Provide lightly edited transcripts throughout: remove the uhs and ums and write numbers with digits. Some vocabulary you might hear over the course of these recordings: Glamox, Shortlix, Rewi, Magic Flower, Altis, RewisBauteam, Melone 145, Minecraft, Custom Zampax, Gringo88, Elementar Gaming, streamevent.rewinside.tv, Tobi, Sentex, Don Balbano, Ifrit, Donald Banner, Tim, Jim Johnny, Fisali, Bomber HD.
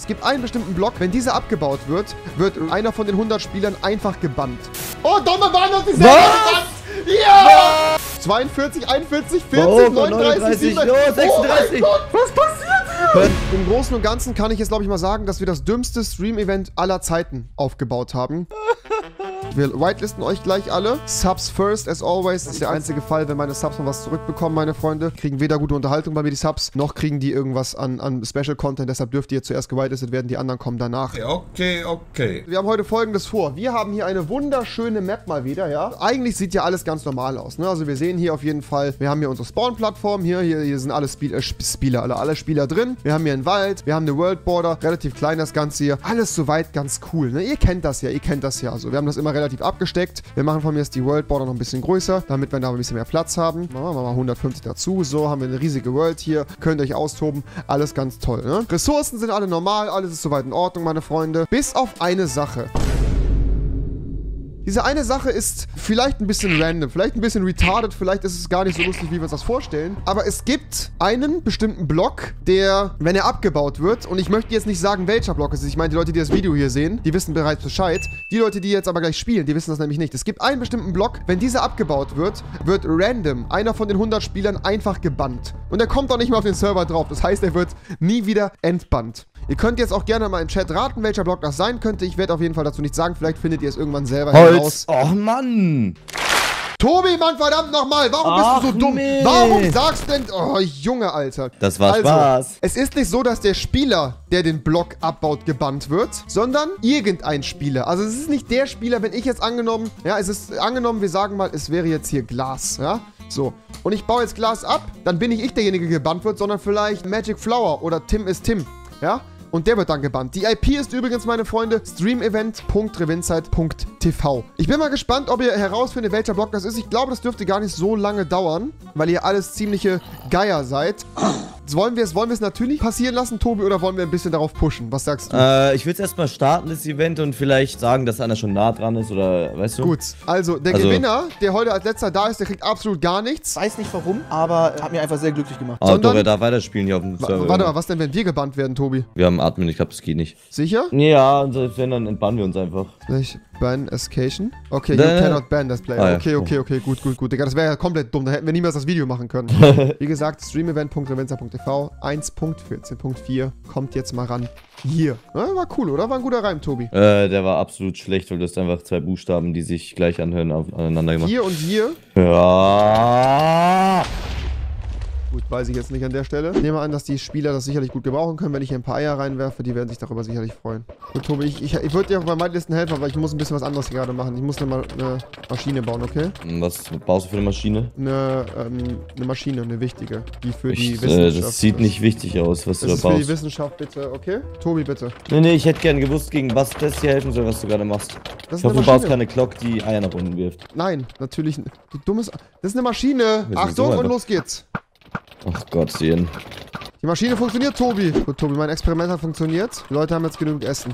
Es gibt einen bestimmten Block, wenn dieser abgebaut wird, wird einer von den 100 Spielern einfach gebannt. Oh, Don Balbano hat sich selber gebannt! Ja! Was? 42, 41, 40, oh, 39, 37, 36! Oh, was passiert hier? Im Großen und Ganzen kann ich jetzt, glaube ich, mal sagen, dass wir das dümmste Stream-Event aller Zeiten aufgebaut haben. Wir whitelisten euch gleich alle. Subs first, as always. Das ist der einzige Fall, wenn meine Subs noch was zurückbekommen, meine Freunde. Kriegen weder gute Unterhaltung bei mir, die Subs, noch kriegen die irgendwas an Special-Content. Deshalb dürft ihr zuerst gewitelistet werden, die anderen kommen danach. Okay, okay. Wir haben heute Folgendes vor. Wir haben hier eine wunderschöne Map mal wieder, ja. Eigentlich sieht ja alles ganz normal aus, ne? Also wir sehen hier auf jeden Fall, wir haben hier unsere Spawn-Plattform. Hier sind alle Spieler, alle Spieler drin. Wir haben hier einen Wald, wir haben eine World-Border. Relativ klein das Ganze hier. Alles soweit ganz cool, ne? Ihr kennt das ja. Also wir haben das immer relativ abgesteckt. Wir machen von mir jetzt die World Border noch ein bisschen größer, damit wir da ein bisschen mehr Platz haben. Machen wir mal 150 dazu. So haben wir eine riesige World hier. Könnt euch austoben. Alles ganz toll, ne? Ressourcen sind alle normal. Alles ist soweit in Ordnung, meine Freunde. Bis auf eine Sache. Diese eine Sache ist vielleicht ein bisschen random, vielleicht ein bisschen retarded, vielleicht ist es gar nicht so lustig, wie wir uns das vorstellen. Aber es gibt einen bestimmten Block, der, wenn er abgebaut wird, und ich möchte jetzt nicht sagen, welcher Block es ist. Ich meine, die Leute, die das Video hier sehen, die wissen bereits Bescheid. Die Leute, die jetzt aber gleich spielen, die wissen das nämlich nicht. Es gibt einen bestimmten Block, wenn dieser abgebaut wird, wird random einer von den 100 Spielern einfach gebannt. Und er kommt auch nicht mehr auf den Server drauf. Das heißt, er wird nie wieder entbannt. Ihr könnt jetzt auch gerne mal im Chat raten, welcher Block das sein könnte. Ich werde auf jeden Fall dazu nichts sagen. Vielleicht findet ihr es irgendwann selber heraus. Oh Mann! Tobi, Mann, verdammt nochmal! Warum bist du so dumm? Nee. Warum sagst du denn... Oh, Junge, Alter. Das war also Spaß. Es ist nicht so, dass der Spieler, der den Block abbaut, gebannt wird, sondern irgendein Spieler. Also es ist nicht der Spieler, wenn ich jetzt angenommen... Ja, es ist angenommen, wir sagen mal, es wäre jetzt hier Glas, ja? So. Und ich baue jetzt Glas ab, dann bin nicht ich derjenige, der gebannt wird, sondern vielleicht Magic Flower oder Tim ist Tim, ja? Und der wird dann gebannt. Die IP ist übrigens, meine Freunde, streamevent.rewinside.tv. Ich bin mal gespannt, ob ihr herausfindet, welcher Block das ist. Ich glaube, das dürfte gar nicht so lange dauern, weil ihr alles ziemliche Geier seid. Wollen wir es natürlich passieren lassen, Tobi, oder wollen wir ein bisschen darauf pushen? Was sagst du? Ich würde es erstmal starten, das Event, und vielleicht sagen, dass einer schon nah dran ist, oder weißt du? Gut, also der Gewinner, der heute als letzter da ist, der kriegt absolut gar nichts. Weiß nicht warum, aber hat mich einfach sehr glücklich gemacht. Oh, sondern, doch, wer darf weiterspielen hier auf dem Server. Warte mal, was denn, wenn wir gebannt werden, Tobi? Wir haben Admin, ich glaube, das geht nicht. Sicher? Ja, und selbst wenn, dann entbannen wir uns einfach. Ich ban Escation? Okay, you cannot ban this player. Ah, ja. Okay, gut, Digga, das wäre ja komplett dumm, da hätten wir niemals das Video machen können. Wie gesagt, streamevent.rewinside.tv 1.14.4 kommt jetzt mal ran. Hier. Ja, war cool, oder? War ein guter Reim, Tobi. Der war absolut schlecht, weil du hast einfach zwei Buchstaben, die sich gleich anhören, aneinander gemacht. Hier und hier. Ja. Gut, weiß ich jetzt nicht an der Stelle. Ich nehme an, dass die Spieler das sicherlich gut gebrauchen können. Wenn ich hier ein paar Eier reinwerfe, die werden sich darüber sicherlich freuen. Und Tobi, ich würde dir auch bei meinen Listen helfen, aber ich muss ein bisschen was anderes gerade machen. Ich muss eine Maschine bauen, okay? Was baust du für eine Maschine? Eine Maschine, eine wichtige. Die für die Wissenschaft. Das sieht nicht wichtig aus, was du da baust. Das ist für die Wissenschaft, bitte, okay? Tobi, bitte. Nee, ich hätte gern gewusst, gegen was das hier helfen soll, was du gerade machst. Ich hoffe, du baust keine Glock, die Eier nach unten wirft. Nein, natürlich nicht. Du dummes... Das ist eine Maschine! Achtung, und los geht's! Ach Gott, sehen. Die Maschine funktioniert, Tobi. Gut, Tobi, mein Experiment hat funktioniert. Die Leute haben jetzt genügend Essen.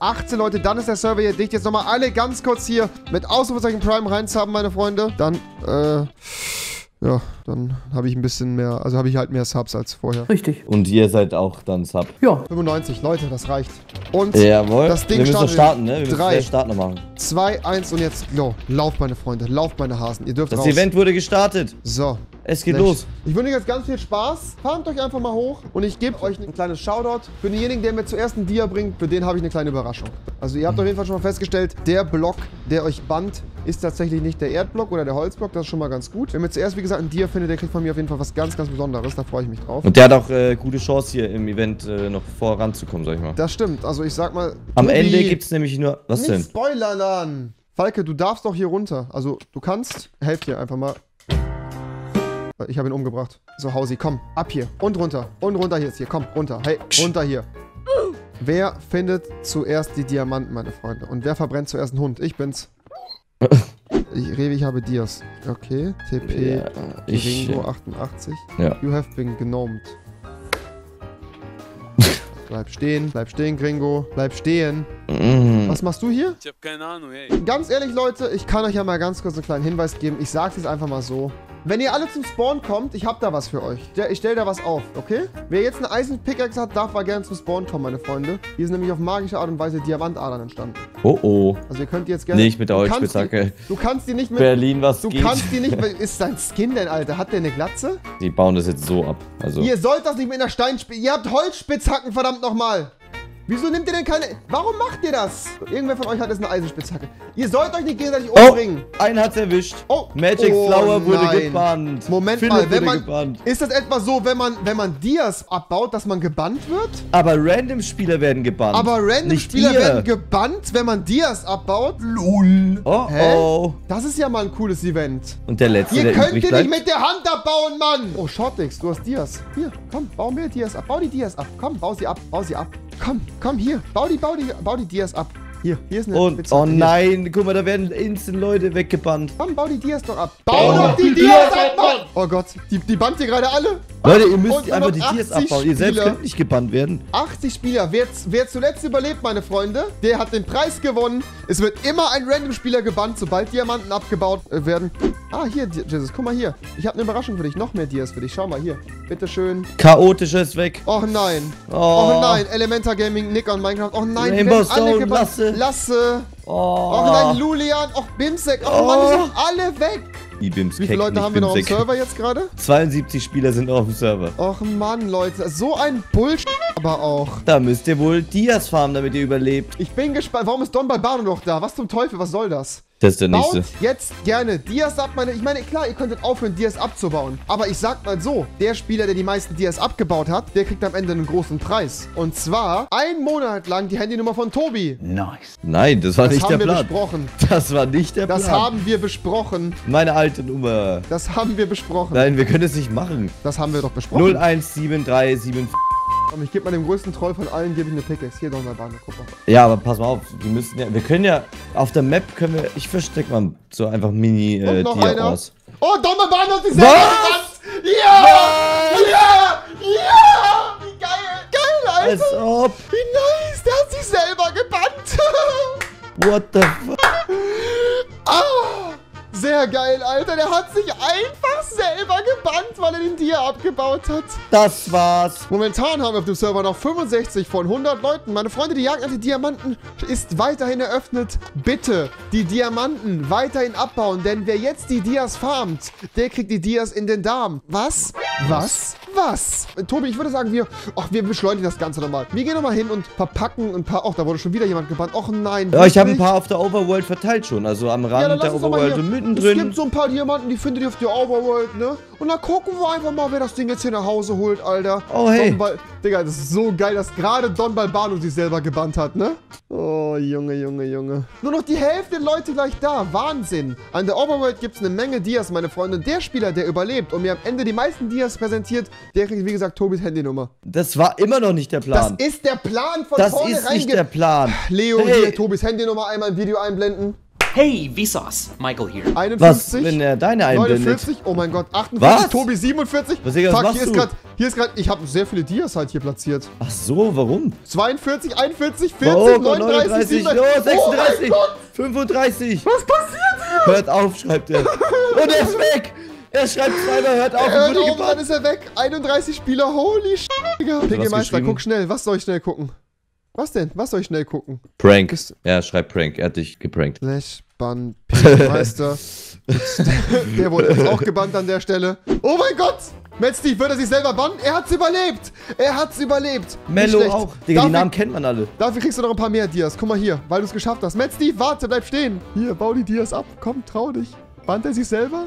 18 Leute, dann ist der Server hier dicht. Jetzt nochmal alle ganz kurz hier mit Ausrufezeichen Prime reinzappen, meine Freunde. Dann, ja, dann habe ich ein bisschen mehr, also habe ich halt mehr Subs als vorher. Richtig. Und ihr seid auch dann Sub. Ja. 95, Leute, das reicht. Und jawohl. Das Ding starten, ne? Wir müssen gleich starten machen. 2, 1 und jetzt, go. Lauft, meine Freunde, lauft, meine Hasen. Ihr dürft raus. Das Event wurde gestartet. So. Es geht los. Ich wünsche euch jetzt ganz viel Spaß. Farmt euch einfach mal hoch und ich gebe euch ein kleines Shoutout. Für denjenigen, der mir zuerst ein Dia bringt, für den habe ich eine kleine Überraschung. Also ihr habt auf jeden Fall schon mal festgestellt, der Block, der euch bannt, ist tatsächlich nicht der Erdblock oder der Holzblock. Das ist schon mal ganz gut. Wer mir zuerst, wie gesagt, ein Dia findet, der kriegt von mir auf jeden Fall was ganz, ganz Besonderes. Da freue ich mich drauf. Und der hat auch gute Chance hier im Event noch voranzukommen, sag ich mal. Das stimmt. Also ich sag mal... Am Ende gibt es nämlich nur... Was denn? Nicht spoilern an! Falke, du darfst doch hier runter. Also du kannst... Helft hier einfach mal... Ich habe ihn umgebracht. So, Hausi, komm, ab hier. Und runter. Und runter hier ist hier. Komm, runter. Hey, runter hier. Wer findet zuerst die Diamanten, meine Freunde? Und wer verbrennt zuerst einen Hund? Ich bin's. Revi, ich habe Dias. Okay. TP. Ja, Gringo88. Ja. You have been gnomed. Bleib stehen, Gringo. Bleib stehen. Was machst du hier? Ich habe keine Ahnung, ey. Ganz ehrlich, Leute, ich kann euch ja mal ganz kurz einen kleinen Hinweis geben. Ich sag's jetzt einfach mal so. Wenn ihr alle zum Spawn kommt, ich hab da was für euch. Ich stell da was auf, okay? Wer jetzt eine Eisen-Pickaxe hat, darf mal gerne zum Spawn kommen, meine Freunde. Hier sind nämlich auf magische Art und Weise Diamantadern entstanden. Oh, oh. Also ihr könnt jetzt gerne... Nicht mit der Holzspitzhacke. Du kannst die nicht mit... Berlin, was geht? Du kannst die nicht mit... Ist sein Skin denn, Alter? Hat der eine Glatze? Die bauen das jetzt so ab, also... Ihr sollt das nicht mit einer Steinspitze... Ihr habt Holzspitzhacken, verdammt nochmal! Wieso nehmt ihr denn keine... Warum macht ihr das? Irgendwer von euch hat jetzt eine Eisenspitzhacke. Ihr sollt euch nicht gegenseitig umbringen. Oh, einen hat's erwischt. Oh. Magic Flower wurde gebannt. Moment mal, wenn man... Gebannt. Ist das etwa so, wenn man Dias abbaut, dass man gebannt wird? Aber Random-Spieler werden gebannt. Aber Random-Spieler werden gebannt, wenn man Dias abbaut? Lol. Oh, oh. Das ist ja mal ein cooles Event. Und der letzte, der übrig bleibt. Ihr könnt nicht mit der Hand abbauen, Mann. Oh, Shortlix, du hast Dias. Hier, komm, bau mir Dias ab. Bau die Dias ab. Komm, bau sie ab. Bau sie ab. Komm, komm, hier, bau die Dias ab. Hier ist eine Spitzhacke. Oh nein, guck mal, da werden instant Leute weggebannt. Komm, bau die Dias doch ab. Bau doch die Dias ab, Mann! Oh Gott, die bannt hier gerade alle. Leute, ihr müsst einfach die Dias abbauen. Ihr selbst könnt nicht gebannt werden. 80 Spieler. Wer zuletzt überlebt, meine Freunde, der hat den Preis gewonnen. Es wird immer ein Random-Spieler gebannt, sobald Diamanten abgebaut werden. Ah, hier, Jesus, guck mal hier. Ich habe eine Überraschung für dich. Noch mehr Dias für dich. Schau mal hier. Bitteschön. Chaotisches weg. Och nein. Oh nein. Elementar Gaming, Nick und Minecraft. Och nein. Rainbow Stone, Lasse. Oh nein, Lulian. Och Bimsek. Och Mann, die sind alle weg. Wie viele Leute haben wir noch auf dem Server jetzt gerade? 72 Spieler sind auf dem Server. Och Mann, Leute. So ein Bullshit aber auch. Da müsst ihr wohl Dias farmen, damit ihr überlebt. Ich bin gespannt. Warum ist Don Balbano noch da? Was zum Teufel? Was soll das? Das ist der nächste. Baut jetzt gerne Dias ab, meine... Ich meine, klar, ihr könntet aufhören, Dias abzubauen. Aber ich sag mal so, der Spieler, der die meisten Dias abgebaut hat, der kriegt am Ende einen großen Preis. Und zwar 1 Monat lang die Handynummer von Tobi. Nice. Nein, das war nicht der Plan. Das haben wir besprochen. Das war nicht der Plan. Das haben wir besprochen. Meine alte Nummer. Das haben wir besprochen. Nein, wir können es nicht machen. Das haben wir doch besprochen. 01737... Ich gebe mal dem größten Troll von allen, gebe ich eine Pickaxe. Hier, Donald Banner, guck mal. Ja, aber pass mal auf, die müssen ja, wir können ja, auf der Map können wir, ich verstecke mal so einfach mini Tier aus. Oh, Donald Banner hat sich selber gebannt! Ja! Was? Ja! Ja! Wie geil! Geil, Alter! Als ob. Wie nice, der hat sich selber gebannt! What the fuck? Oh, sehr geil, Alter, der hat sich einfach selber gebannt, weil er den Dia abgebaut hat. Das war's. Momentan haben wir auf dem Server noch 65 von 100 Leuten. Meine Freunde, die Jagd nach den Diamanten ist weiterhin eröffnet. Bitte die Diamanten weiterhin abbauen, denn wer jetzt die Dias farmt, der kriegt die Dias in den Darm. Was? Was? Was? Tobi, ich würde sagen, wir beschleunigen das Ganze nochmal. Wir gehen nochmal hin und verpacken ein paar... Och, da wurde schon wieder jemand gebannt. Och nein. Ja, ich habe ein paar auf der Overworld verteilt schon. Also am Rand der Overworld und mittendrin. Es gibt so ein paar Diamanten, die findet ihr auf der Overworld, ne? Und dann gucken wir einfach mal, wer das Ding jetzt hier nach Hause holt, Alter. Oh, hey. Digga, das ist so geil, dass gerade Don Balbano sich selber gebannt hat, ne? Oh, Junge, Junge, Junge. Nur noch die Hälfte der Leute gleich da. Wahnsinn. An der Overworld gibt es eine Menge Dias, meine Freunde. Der Spieler, der überlebt und mir am Ende die meisten Dias präsentiert, der kriegt, wie gesagt, Tobis Handynummer. Das war immer noch nicht der Plan. Das ist der Plan von vornherein. Das ist nicht der Plan. Leo, hier, Tobis Handynummer einmal im Video einblenden. Hey, wie saß? Michael hier. 51. Was, wenn er deine einbindet? 49, oh mein Gott. 48, was? Tobi 47. Was, Digga, fuck, was machst du? Hier ist gerade, ich habe sehr viele Dias halt hier platziert. Ach so, warum? 42, 41, 40, oh, 39, 37, 36, oh 35. Was passiert hier? Hört auf, schreibt er. Und er ist weg. Er schreibt zweimal, hört auf. Hört auf, dann ist er weg. 31 Spieler, holy shit, Digga. Piggy Meister, guck schnell. Was soll ich schnell gucken? Was denn? Was soll ich schnell gucken? Prank. Ja, schreib Prank. Er hat dich geprankt. Flashbann, Meister. Der wurde jetzt auch gebannt an der Stelle. Oh mein Gott! Metzdi, wird er sich selber bannen? Er hat's überlebt! Er hat's überlebt! Mello auch. Digga, die Namen kennt man alle. Dafür kriegst du noch ein paar mehr Dias. Guck mal hier, weil du es geschafft hast. Metzdi, warte, bleib stehen. Hier, bau die Dias ab. Komm, trau dich. Bannt er sich selber?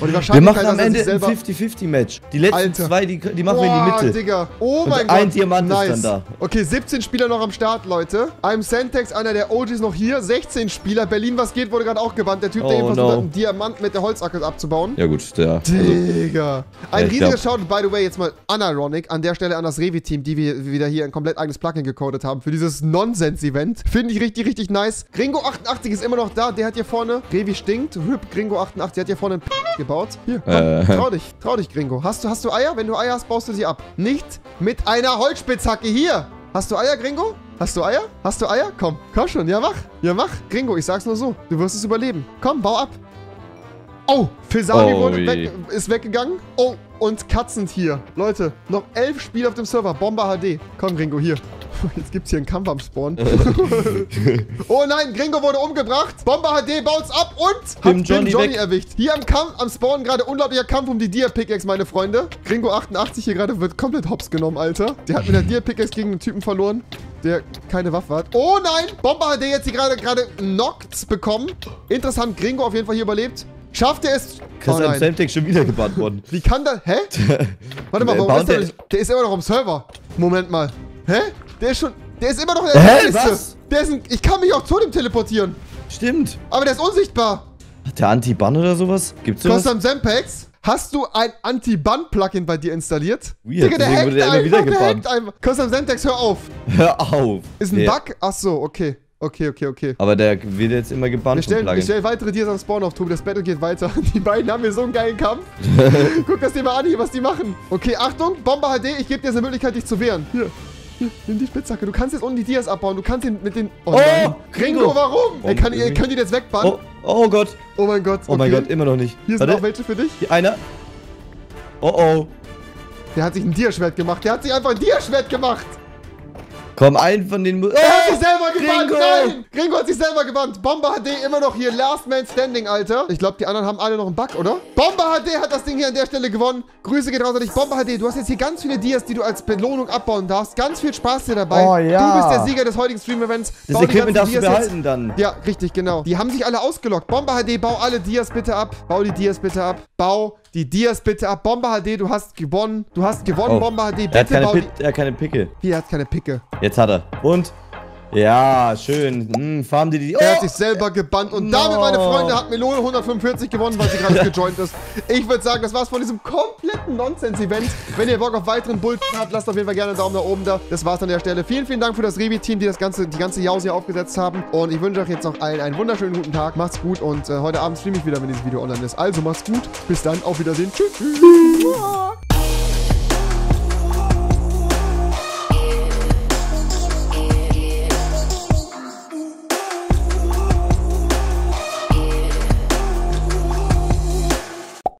Und wir machen am Ende ein 50-50-Match. Die letzten zwei, die machen wir in die Mitte. Digga. Oh mein Gott. Ein Diamant ist dann da. Okay, 17 Spieler noch am Start, Leute. Einem Sentex, einer der OGs noch hier. 16 Spieler. Berlin, was geht, wurde gerade auch gebannt. Der Typ, der eben versucht hat, einen Diamant mit der Holzachse abzubauen. Ja gut, der... Digga. Ein riesiger Shoutout, by the way, jetzt mal unironic. An der Stelle an das Revi-Team, die wir wieder hier ein komplett eigenes Plugin gecodet haben. Für dieses Nonsense-Event. Finde ich richtig, richtig nice. Gringo88 ist immer noch da. Der hat hier vorne... Revi stinkt. Rip, Gringo88. Der hat hier vorne einen gebaut. Hier, komm, trau dich, Gringo. Hast du Eier? Wenn du Eier hast, baust du sie ab. Nicht mit einer Holzspitzhacke hier. Hast du Eier, Gringo? Hast du Eier? Hast du Eier? Komm schon. Ja, mach. Gringo, ich sag's nur so. Du wirst es überleben. Komm, bau ab. Oh, Fisali ist weggegangen. Oh, und Katzentier. Leute, noch 11 Spiele auf dem Server. Bomber HD. Komm, Gringo, hier. Jetzt gibt's hier einen Kampf am Spawn. Oh nein, Gringo wurde umgebracht. Bomber HD baut's ab und hat Jim Johnny erwischt. Hier am Spawn gerade unglaublicher Kampf um die Dia-Pickaxe, meine Freunde. Gringo88 hier gerade wird komplett hops genommen, Alter. Der hat mit der Dia-Pickaxe gegen einen Typen verloren, der keine Waffe hat. Oh nein, Bomber HD jetzt hier gerade Knocked bekommen. Interessant, Gringo auf jeden Fall hier überlebt. Schafft er es? Oh nein. Sentex schon wieder gebannt worden. Wie kann das? Hä? Warte mal, warum ist der nicht? Der ist immer noch am Server. Moment mal. Hä? Der ist schon. Der ist immer noch in der Liste. Der ist ein, ich kann mich auch zu dem teleportieren. Stimmt. Aber der ist unsichtbar. Hat der Anti-Bann oder sowas? Gibt's sowas? Custom Zampax? Hast du ein Anti-Bann-Plugin bei dir installiert? Weird. Digga, der hackt einfach, Custom Zampax, hör auf. Hör auf. Ist ein Bug? Achso, okay. Okay. Aber der wird jetzt immer gebannt. Wir stellen weitere Dias am Spawn auf, Tobi. Das Battle geht weiter. Die beiden haben hier so einen geilen Kampf. Guck das dir mal an, hier, was die machen. Okay, Achtung, Bomber HD, ich gebe dir jetzt eine Möglichkeit, dich zu wehren. Hier. Nimm die Spitzhacke. Du kannst jetzt unten die Dias abbauen. Du kannst ihn mit den... Oh, Gringo, warum? Ey, könnt ihr jetzt wegbannen? Oh Gott. Oh mein Gott. Okay. Oh mein Gott, immer noch nicht. Hier sind noch welche für dich. Hier einer. Oh, oh. Der hat sich ein Dierschwert gemacht. Der hat sich einfach ein Dierschwert gemacht. Komm, einen von den... Er hat sich selber gebannt, nein! Gringo hat sich selber gebannt. Bomber HD immer noch hier. Last Man Standing, Alter. Ich glaube, die anderen haben alle noch einen Bug, oder? Bomber HD hat das Ding hier an der Stelle gewonnen. Grüße geht raus an dich. Bomber HD, du hast jetzt hier ganz viele Dias, die du als Belohnung abbauen darfst. Ganz viel Spaß dir dabei. Oh ja. Du bist der Sieger des heutigen Stream-Events. Das Equipment darfst du behalten dann. Ja, richtig, genau. Die haben sich alle ausgelockt. Bomber HD, bau alle Dias bitte ab. Bau die Dias bitte ab. Bau... Die Dias bitte ab. Bomber HD, du hast gewonnen. Du hast gewonnen, Bomber HD. Bitte er hat keine Picke. Er hat keine Picke. Jetzt hat er. Und? Ja, schön. Farm die die. Oh. Er hat sich selber gebannt. Und damit, meine Freunde, hat Melone 145 gewonnen, weil sie gerade gejoint ist. Ich würde sagen, das war's von diesem kompletten Nonsense-Event. Wenn ihr Bock auf weiteren Bullshit habt, lasst auf jeden Fall gerne einen Daumen nach oben da. Das war's an der Stelle. Vielen, vielen Dank für das Revi-Team, die die ganze Jause hier aufgesetzt haben. Und ich wünsche euch jetzt noch einen wunderschönen guten Tag. Macht's gut und heute Abend streame ich wieder, wenn dieses Video online ist. Also macht's gut. Bis dann. Auf Wiedersehen. Tschüss.